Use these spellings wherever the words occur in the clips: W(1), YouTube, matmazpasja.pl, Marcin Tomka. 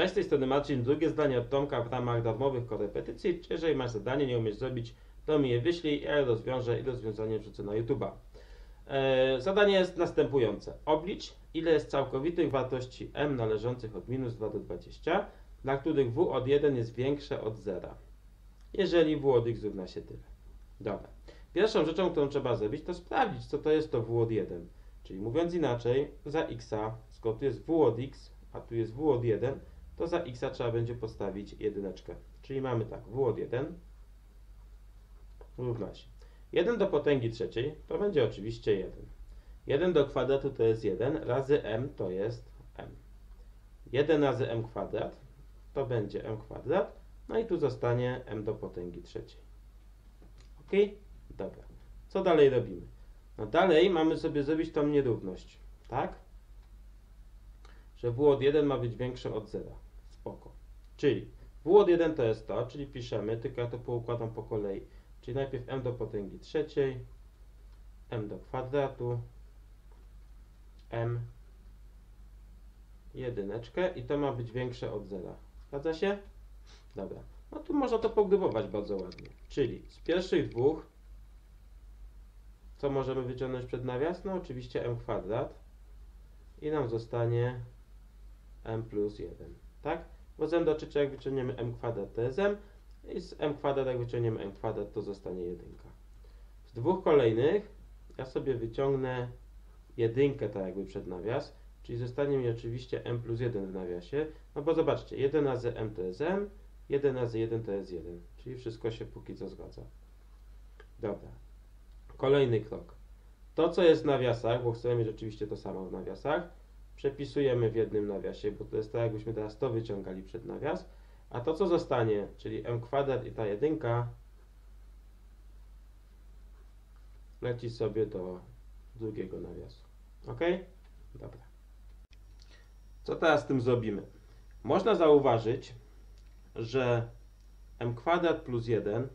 Cześć, z tej strony Marcin, drugie zdanie od Tomka w ramach darmowych korepetycji. Czy jeżeli masz zadanie, nie umiesz zrobić, to mi je wyślij, ja je rozwiążę i rozwiązanie wrzucę na YouTube'a. Zadanie jest następujące. Oblicz, ile jest całkowitych wartości m należących od -2 do 20, dla których w od 1 jest większe od 0, jeżeli w od x równa się tyle. Dobra. Pierwszą rzeczą, którą trzeba zrobić, to sprawdzić, co to jest to w od 1. Czyli mówiąc inaczej, za x'a, skoro tu jest w od x, a tu jest w od 1, to za x'a trzeba będzie postawić jedyneczkę. Czyli mamy tak, w od 1 równa się 1 do potęgi trzeciej, to będzie oczywiście 1. 1 do kwadratu to jest 1, razy m to jest m. 1 razy m kwadrat to będzie m kwadrat, no i tu zostanie m do potęgi trzeciej. Ok? Dobra. Co dalej robimy? No dalej mamy sobie zrobić tą nierówność, tak? Że w od 1 ma być większe od 0. Spoko. Czyli w od 1 to jest to, czyli piszemy, tylko ja to poukładam po kolei. Czyli najpierw m do potęgi trzeciej, m do kwadratu, m jedyneczkę i to ma być większe od 0. Zgadza się? Dobra. No tu można to pogrubować bardzo ładnie. Czyli z pierwszych dwóch co możemy wyciągnąć przed nawias? No oczywiście m kwadrat i nam zostanie m plus 1, tak? Bo z m do trzeciej jak wyciągniemy m kwadrat to jest m i z m kwadrat jak wyciągniemy m kwadrat to zostanie 1. Z dwóch kolejnych ja sobie wyciągnę jedynkę tak jakby przed nawias, czyli zostanie mi oczywiście m plus 1 w nawiasie, no bo zobaczcie, 1 razy m to jest m, 1 razy 1 to jest 1, czyli wszystko się póki co zgadza. Dobra. Kolejny krok. To, co jest w nawiasach, bo chcemy mieć oczywiście to samo w nawiasach, przepisujemy w jednym nawiasie, bo to jest tak, jakbyśmy teraz to wyciągali przed nawias, a to, co zostanie, czyli m kwadrat i ta jedynka, leci sobie do drugiego nawiasu. Ok? Dobra. Co teraz z tym zrobimy? Można zauważyć, że m kwadrat plus 1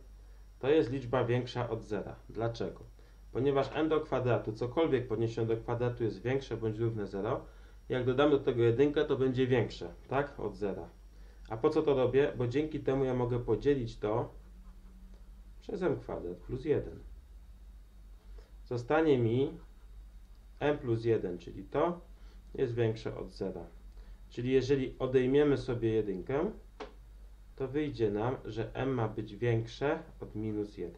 to jest liczba większa od 0. Dlaczego? Ponieważ m do kwadratu, cokolwiek podniesione do kwadratu jest większe bądź równe 0, jak dodamy do tego jedynkę, to będzie większe, tak? Od 0. A po co to robię? Bo dzięki temu ja mogę podzielić to przez m kwadrat plus 1. Zostanie mi m plus 1, czyli to jest większe od 0. Czyli jeżeli odejmiemy sobie jedynkę, to wyjdzie nam, że m ma być większe od -1.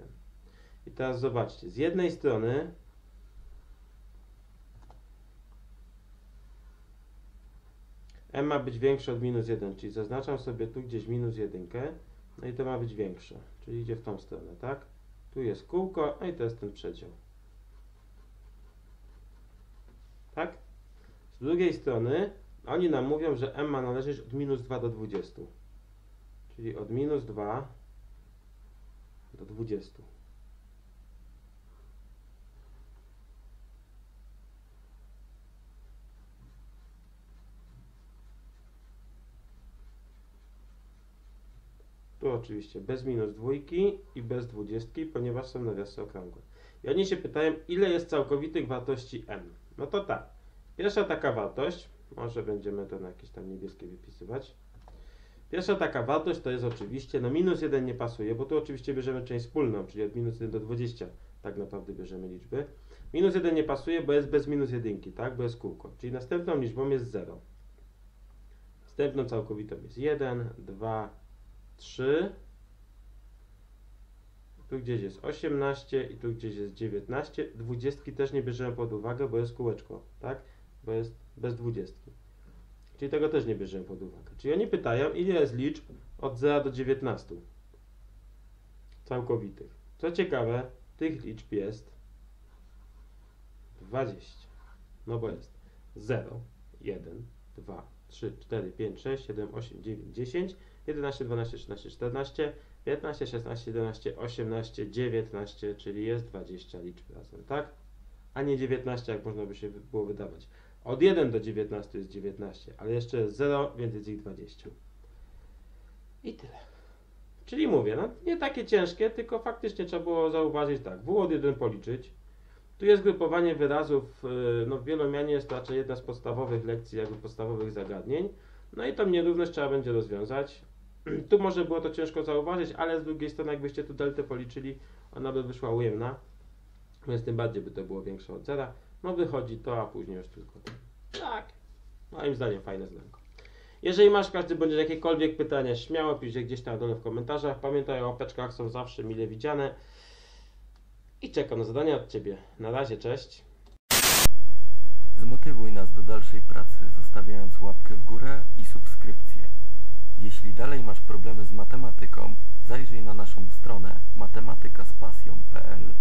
I teraz zobaczcie, z jednej strony m ma być większe od -1, czyli zaznaczam sobie tu gdzieś -1, no i to ma być większe, czyli idzie w tą stronę, tak? Tu jest kółko, no i to jest ten przedział. Tak? Z drugiej strony oni nam mówią, że m ma należeć od -2 do 20. Czyli od -2 do 20. Tu oczywiście bez -2 i bez 20, ponieważ są nawiasy okrągłe. I oni się pytają, ile jest całkowitych wartości m. No to tak. Pierwsza taka wartość, może będziemy to na jakieś tam niebieskie wypisywać. Pierwsza taka wartość to jest oczywiście, no -1 nie pasuje, bo tu oczywiście bierzemy część wspólną, czyli od -1 do 20 tak naprawdę bierzemy liczby. -1 nie pasuje, bo jest bez -1, tak, bo jest kółko. Czyli następną liczbą jest 0. Następną całkowitą jest 1, 2, 3. Tu gdzieś jest 18 i tu gdzieś jest 19. 20 też nie bierzemy pod uwagę, bo jest kółeczko, tak, bo jest bez 20. Czyli tego też nie bierzemy pod uwagę. Czyli oni pytają, ile jest liczb od 0 do 19 całkowitych. Co ciekawe, tych liczb jest 20. No bo jest 0, 1, 2, 3, 4, 5, 6, 7, 8, 9, 10, 11, 12, 13, 14, 15, 16, 17, 18, 19, czyli jest 20 liczb razem, tak? A nie 19, jak można by się było wydawać. Od 1 do 19 jest 19, ale jeszcze jest 0, więc jest ich 20. I tyle. Czyli mówię, no nie takie ciężkie, tylko faktycznie trzeba było zauważyć tak, w od 1 policzyć. Tu jest grupowanie wyrazów, no w wielomianie jest to raczej jedna z podstawowych lekcji, jakby podstawowych zagadnień. No i tą nierówność trzeba będzie rozwiązać. Tu może było to ciężko zauważyć, ale z drugiej strony jakbyście tu deltę policzyli, ona by wyszła ujemna, więc tym bardziej by to było większe od zera. No wychodzi to, a później już tylko tak. Moim zdaniem fajne zdanko. Jeżeli masz każdy bądź jakiekolwiek pytania, śmiało pisz je gdzieś tam na dole w komentarzach. Pamiętaj o łapeczkach, są zawsze mile widziane. I czekam na zadania od Ciebie. Na razie, cześć. Zmotywuj nas do dalszej pracy, zostawiając łapkę w górę i subskrypcję. Jeśli dalej masz problemy z matematyką, zajrzyj na naszą stronę matmazpasja.pl.